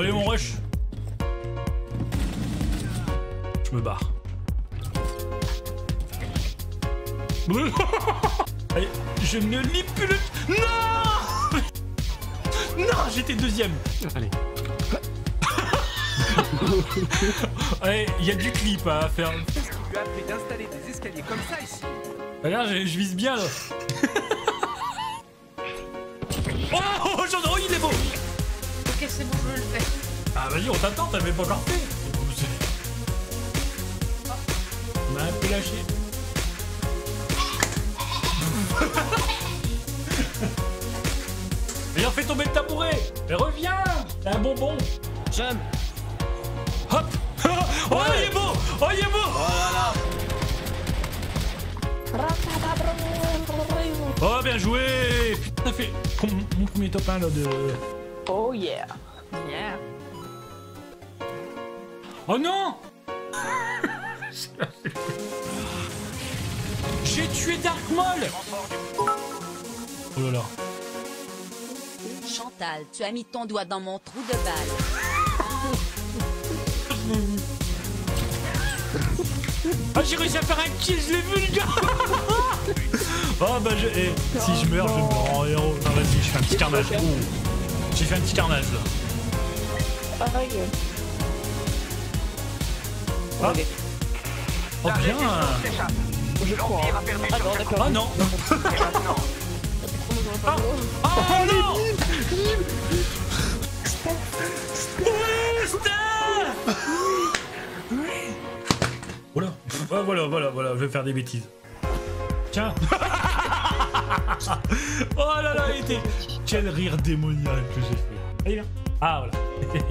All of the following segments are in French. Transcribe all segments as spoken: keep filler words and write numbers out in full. Allez mon rush. Je me barre. Allez, je ne lis plus le... Non. Non, j'étais deuxième. Allez. Allez, il y a du clip à faire. Qu'est-ce qui lui a appris d'installer des escaliers comme ça ici? Regarde, je, je vise bien là. Oh, oh, oh, il est beau. Ok, c'est bon, je le fais. Ah vas-y, on t'attend, t'avais pas encore fait. On a un peu lâché. Viens, fais tomber le tabouret. Mais reviens. T'as un bonbon. J'aime. Hop. Oh, ouais. Il est beau. Oh, il est beau. Oh là là. Oh, bien joué. Putain, fait mon premier top un là de... Oh yeah. Yeah. Oh non. J'ai tué Dark Maul. Oh là là. Chantal, tu as mis ton doigt dans mon trou de balle. Ah, j'ai réussi à faire un kill, je l'ai vu le gars. Ah bah je... Eh, si je meurs, je me rends en héros. Ah vas-y, je fais un petit carnage. Oh. J'ai fait un petit carnage là. Oh yeah. Ah. Oh bien. Je crois. Ah non, d'accord. Ah non. Ah, ah, ah non. Voilà, voilà, voilà, voilà, je vais faire des bêtises. Tiens. Oh là là, il était... Quel rire démoniaque que j'ai fait. Allez, viens. Ah voilà.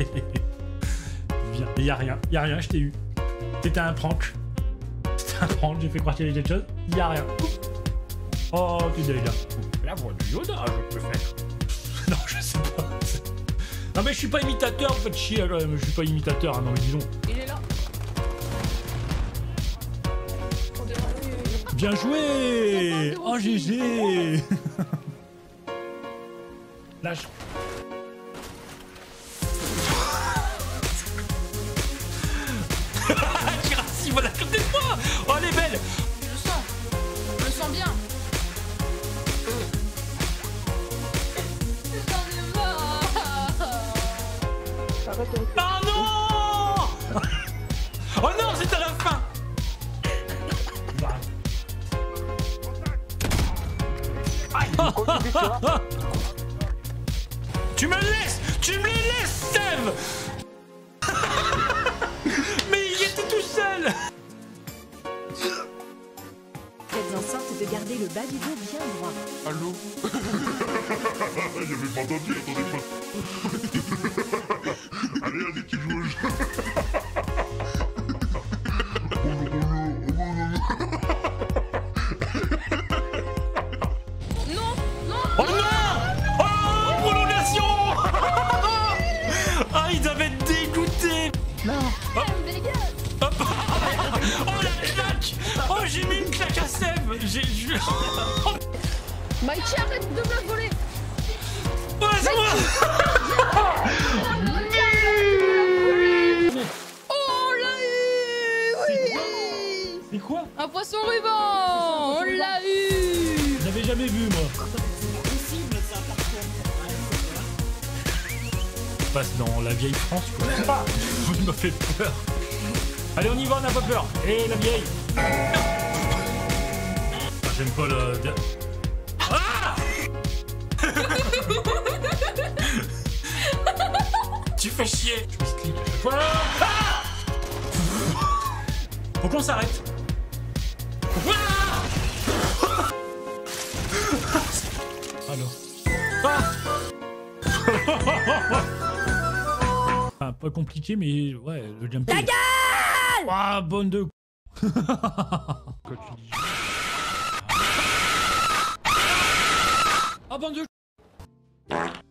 Viens, y'a rien, y'a rien, je t'ai eu. C'était un prank. C'était un prank, j'ai fait croire qu'il y avait quelque chose. Y'a rien. Oh, tu es là. La voix du Yoda, je peux faire. Non, je sais pas. Non, mais je suis pas imitateur, en fait, chier. Je suis pas imitateur, hein, non, mais disons. Il est là. Bien joué. Oh, G G. Lâche. Il va la faire des fois. Oh, elle est belle. Je le sens. Je le sens bien. Ah non. Oh non, c'est à la fin. Tu me laisses. Tu me laisses, Sève. Mais il était tout seul. Faites en sorte de garder le bas du dos bien droit. Allô. Il n'y avait pas entendu, attendez pas. Allez, allez, qui joue au jeu. Non, non, oh non, non. Oh, prolongation. Ah, ils avaient dégoûté. Non. Hop. Hop. Oh, la claque. Oh, j'ai mis une claque à Sève. J'ai... Mikey, arrête de me la voler. Oh, c'est moi. Un poisson ruban. On l'a eu. Je n'avais jamais vu moi. C'est possible ça par contre. On passe dans la vieille France quoi. Ah, il m'a fait peur. Allez, on y va, on n'a pas peur. Et la vieille. J'aime pas le... Ah. Tu fais chier. Je me clique. Voilà. Ah. Faut qu'on s'arrête. Alors. Ah. Ah, pas compliqué, mais ouais, le gameplay. Ta gueule. Ah, bonne de. Ah, bonne de.